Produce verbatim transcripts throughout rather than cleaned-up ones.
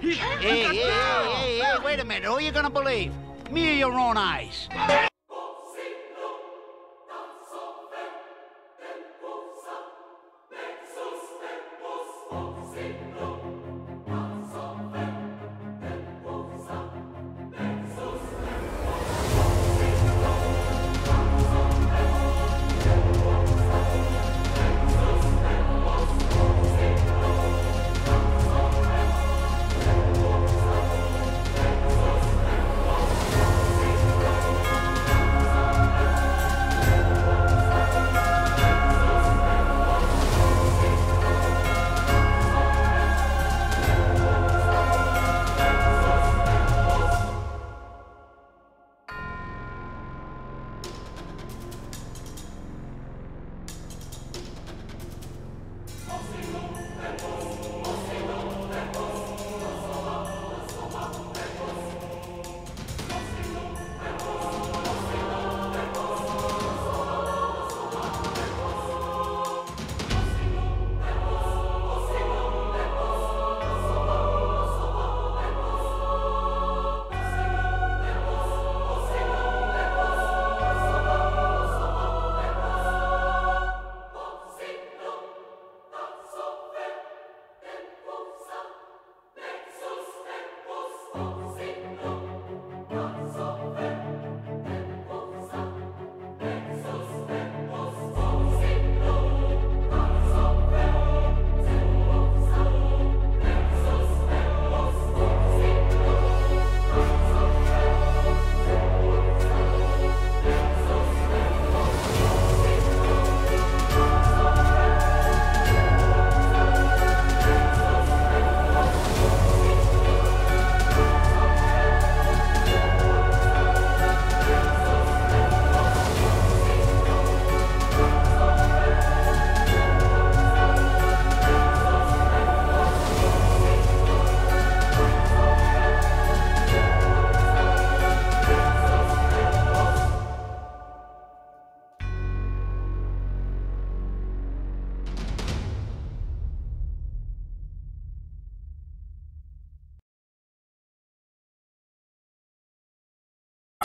got him! Hey, hey, hey, hey, wait a minute. Who are you gonna believe? Me or your own eyes?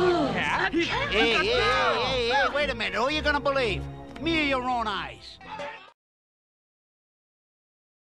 Hey, hey, hey, hey, wait a minute. Who are you gonna believe? Me or your own eyes?